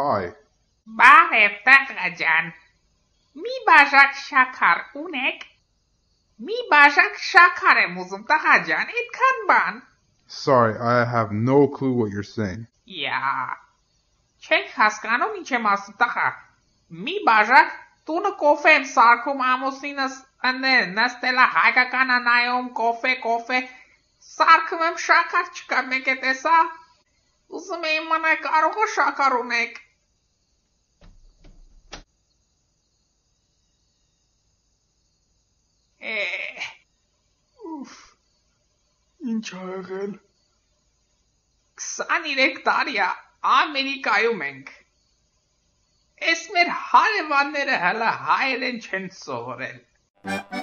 Hi. Bareftak Rajan. Mi bajak shakar unek? Mi bajak shakare muzumta Rajan et kanban. Sorry, I have no clue what you're saying. Yeah. Check haskano mi chemasutaka. Mi bajak tuna kofen sarkum amosinas and then nastela haika kana naom kofe. Sarkmem shakar chkametesa. Uzume manak aroho shakarunek. Uff. Inchagel. Xanirektaria Amerikayumenk. Esmer halevanere hala hailen chensorel.